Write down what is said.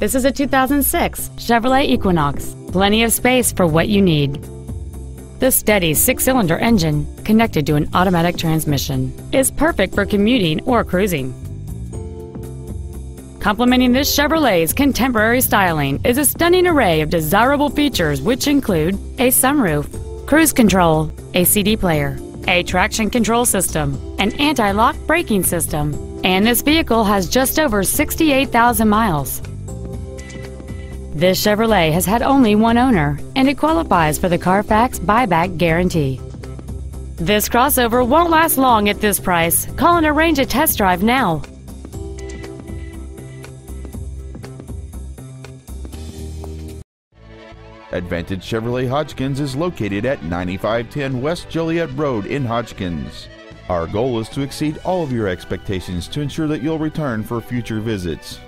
This is a 2006 Chevrolet Equinox. Plenty of space for what you need. The steady 6-cylinder engine, connected to an automatic transmission, is perfect for commuting or cruising. Complementing this Chevrolet's contemporary styling is a stunning array of desirable features, which include a sunroof, cruise control, a CD player, a traction control system, an anti-lock braking system, and this vehicle has just over 68,000 miles. This Chevrolet has had only one owner, and it qualifies for the Carfax buyback guarantee. This crossover won't last long at this price. Call and arrange a test drive now. Advantage Chevrolet Hodgkins is located at 9510 West Joliet Road in Hodgkins. Our goal is to exceed all of your expectations to ensure that you'll return for future visits.